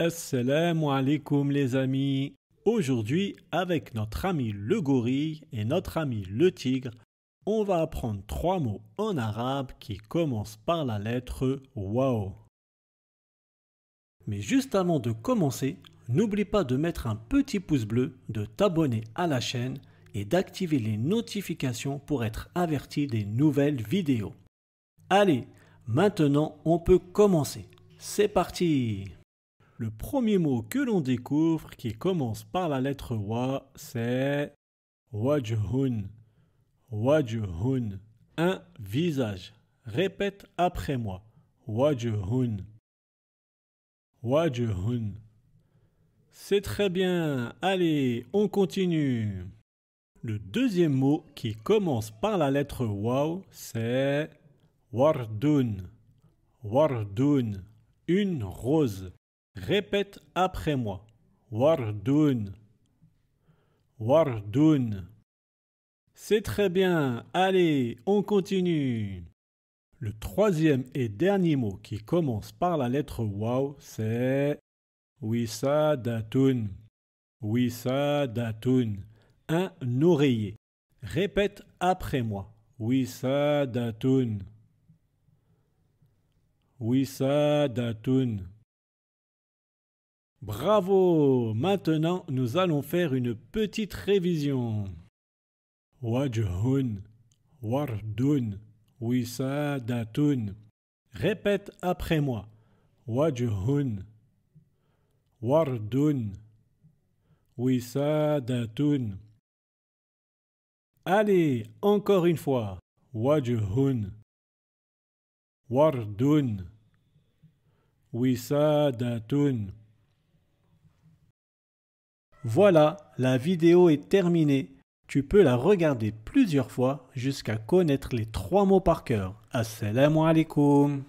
Assalamu alaikum les amis. Aujourd'hui, avec notre ami le gorille et notre ami le tigre, on va apprendre trois mots en arabe qui commencent par la lettre Waw. Mais juste avant de commencer, n'oublie pas de mettre un petit pouce bleu, de t'abonner à la chaîne et d'activer les notifications pour être averti des nouvelles vidéos. Allez, maintenant on peut commencer. C'est parti! Le premier mot que l'on découvre qui commence par la lettre Wa, c'est Wajuhun. Wajuhun. Un visage. Répète après moi. Wajuhun. Wajuhun. C'est très bien. Allez, on continue. Le deuxième mot qui commence par la lettre Waw, c'est Wardun. Wardun. Une rose. Répète après moi. Wardun. Wardun. C'est très bien. Allez, on continue. Le troisième et dernier mot qui commence par la lettre Waw, c'est Ouissadatoune. Ouissadatoune. Un oreiller. Répète après moi. Ouissadatoune. Ouissadatoune. Bravo! Maintenant, nous allons faire une petite révision. Wajuhun, Wardun, Ouissadatoune. Répète après moi. Wajuhun, Wardun, Ouissadatoune. Allez, encore une fois. Wajuhun, Wardun, Ouissadatoune. Voilà, la vidéo est terminée. Tu peux la regarder plusieurs fois jusqu'à connaître les trois mots par cœur. Assalamu alaikum.